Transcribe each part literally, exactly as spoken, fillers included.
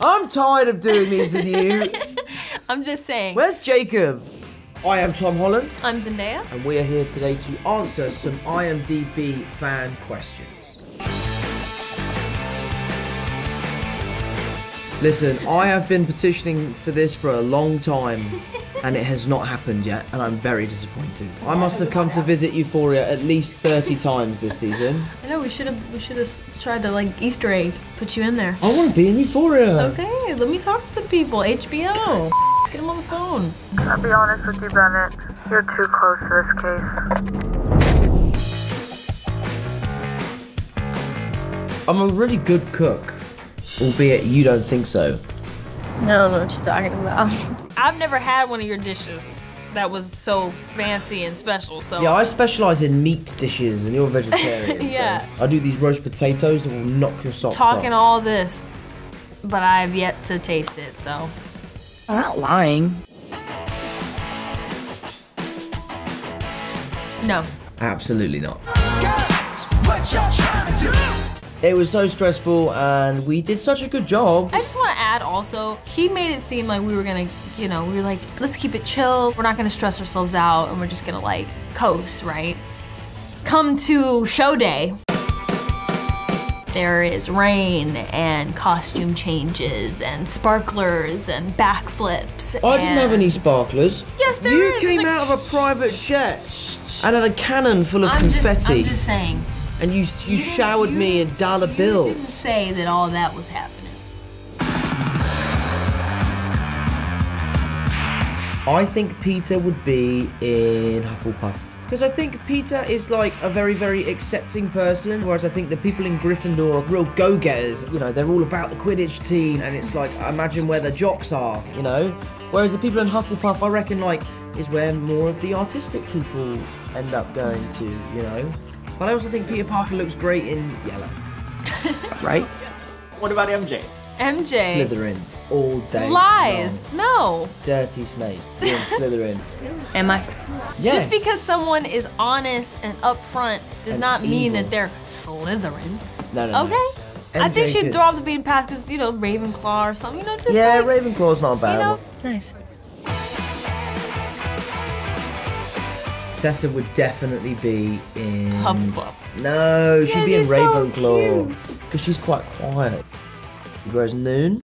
I'm tired of doing these with you. I'm just saying. Where's Jacob? I am Tom Holland. I'm Zendaya. And we are here today to answer some IMDb fan questions. Listen, I have been petitioning for this for a long time, and it has not happened yet, and I'm very disappointed. I must have come to visit Euphoria at least thirty times this season. I know, we should have we should have tried to, like, Easter egg, put you in there. I want to be in Euphoria. Okay, let me talk to some people. H B O. Get him on the phone. I'll be honest with you, Bennett. You're too close to this case. I'm a really good cook, albeit you don't think so. I don't know what you're talking about. I've never had one of your dishes that was so fancy and special, so... Yeah, I specialise in meat dishes, and you're vegetarian, yeah. So I do these roast potatoes and will knock your socks off. Talking all this, but I've yet to taste it, so... I'm not lying. No. Absolutely not. It was so stressful, and we did such a good job. I just want to add also, he made it seem like we were gonna, you know, we were like, let's keep it chill. We're not gonna stress ourselves out, and we're just gonna, like, coast, right? Come to show day. There is rain and costume changes and sparklers and backflips. I and... didn't have any sparklers. Yes, there you is. You came like... out of a private jet and had a cannon full of I'm confetti. Just, I'm just saying. And you you, you showered you me in dollar you bills. You didn't say that all that was happening. I think Peter would be in Hufflepuff. Because I think Peter is, like, a very, very accepting person, whereas I think the people in Gryffindor are real go-getters. You know, they're all about the Quidditch team, and it's like, imagine where the jocks are, you know? Whereas the people in Hufflepuff, I reckon, like, is where more of the artistic people end up going to, you know? But I also think Peter Parker looks great in yellow. Right? What about M J? M J. Slytherin. All day. Lies. Long. No. Dirty snake. You're in Slytherin. Am I? Yes. Just because someone is honest and upfront does and not mean evil. That they're Slytherin. No, no, okay? No. I think she'd throw off the beaten path because, you know, Ravenclaw or something. You know, just yeah, like, Ravenclaw's not bad. You know? Nice. Tessa would definitely be in... Hufflepuff. No, yeah, she'd be in Ravenclaw. Because so she's quite quiet. Whereas Noon...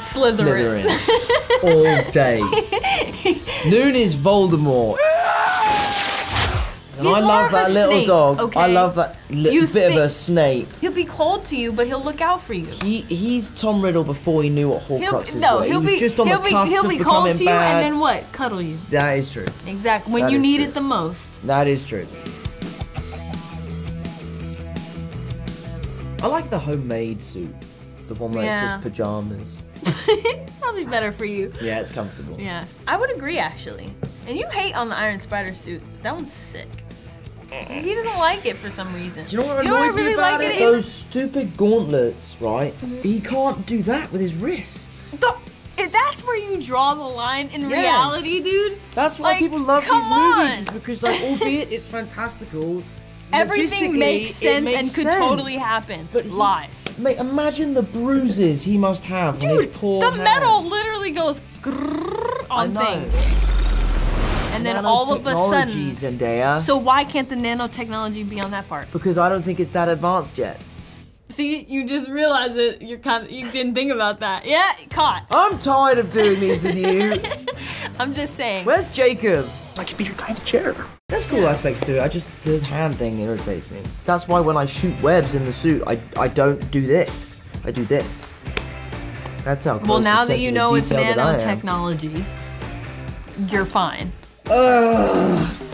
Slytherin. Slytherin. All day. Noon is Voldemort. And He's I love that little snake, dog. Okay? I love that little bit of a snake. He'll be cold to you, but he'll look out for you. He He's Tom Riddle before he knew what Horcruxes no, were. He'll he was be, just on he'll the cusp be, he'll of be cold to you bad. And then what? Cuddle you. That is true. Exactly. When that you need true. It the most. That is true. I like the homemade suit. The one where yeah. it's just pajamas. Probably better for you. Yeah, it's comfortable. Yeah, I would agree, actually. And you hate on the Iron Spider suit. That one's sick. He doesn't like it for some reason. Do you know what you annoys know what really me about like it? It? Those stupid gauntlets, right? Mm-hmm. He can't do that with his wrists. The, that's where you draw the line in yes. reality, dude. That's why like, people love these on. Movies, is because, like, albeit it's fantastical, everything makes sense makes and could sense. Totally happen. But he, lies. Mate, imagine the bruises he must have Dude, on his poor the hands. Metal literally goes grrrr on things. And then all of a sudden... Zendaya. So why can't the nanotechnology be on that part? Because I don't think it's that advanced yet. See, you just realize that you're kind of, you didn't think about that. Yeah, caught. I'm tired of doing these with you. I'm just saying. Where's Jacob? I could be your guy's chair. There's cool aspects to it. I just the hand thing irritates me. That's why when I shoot webs in the suit, I I don't do this. I do this. That's how. Close well, now that you know it's nanotechnology, you're fine. Ugh.